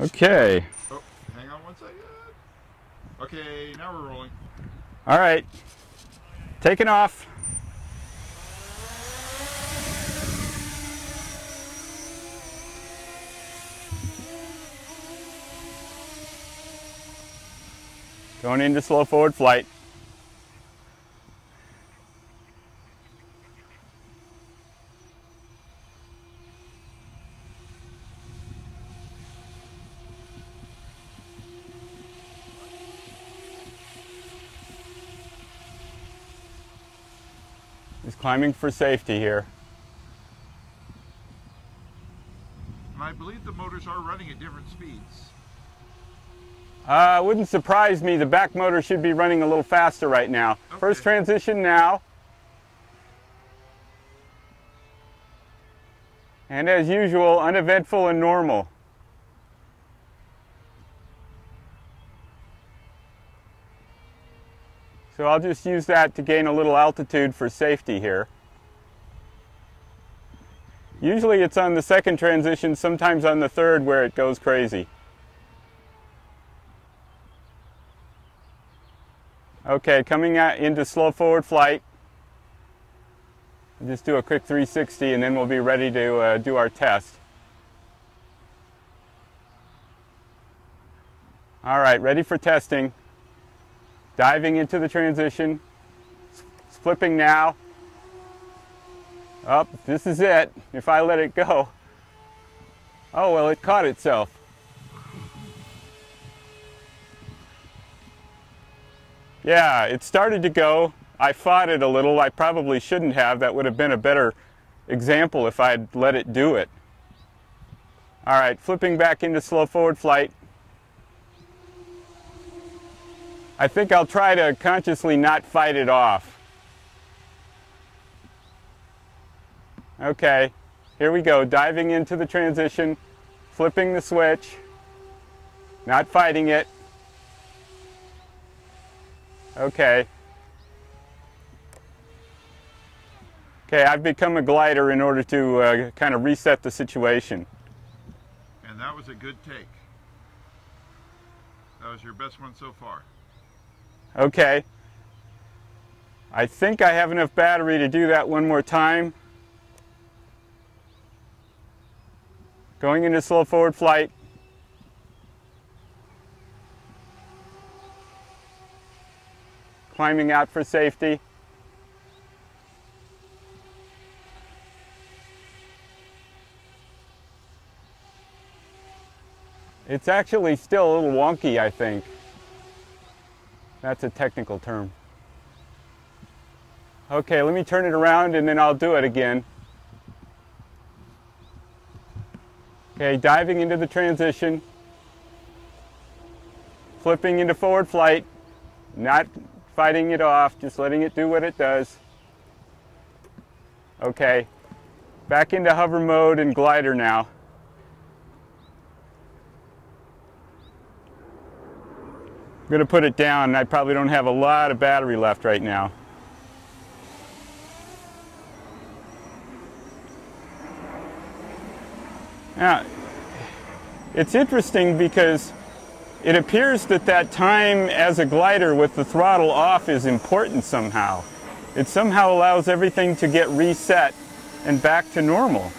Okay. Oh, hang on one second. Okay, now we're rolling. All right. Taking off. Going into slow forward flight. He's climbing for safety here. And I believe the motors are running at different speeds. Wouldn't surprise me. The back motor should be running a little faster right now. Okay. First transition now. And as usual, uneventful and normal. So I'll just use that to gain a little altitude for safety here. Usually it's on the second transition, sometimes on the third where it goes crazy. Okay, coming out into slow forward flight. Just do a quick 360 and then we'll be ready to do our test. All right, ready for testing. Diving into the transition. Flipping now. Up, this is it. If I let it go. Oh, well, it caught itself. Yeah, it started to go. I fought it a little. I probably shouldn't have. That would have been a better example if I'd let it do it. All right, flipping back into slow forward flight. I think I'll try to consciously not fight it off. Okay, here we go. Diving into the transition, flipping the switch, not fighting it. Okay. Okay, I've become a glider in order to kind of reset the situation. And that was a good take. That was your best one so far. Okay. I think I have enough battery to do that one more time. Going into slow forward flight. Climbing out for safety. It's actually still a little wonky, I think. That's a technical term. Okay, let me turn it around and then I'll do it again. Okay, diving into the transition. Flipping into forward flight. Not fighting it off, just letting it do what it does. Okay, back into hover mode and glider now. I'm going to put it down. I probably don't have a lot of battery left right now. Now, it's interesting because it appears that that time as a glider with the throttle off is important somehow. It somehow allows everything to get reset and back to normal.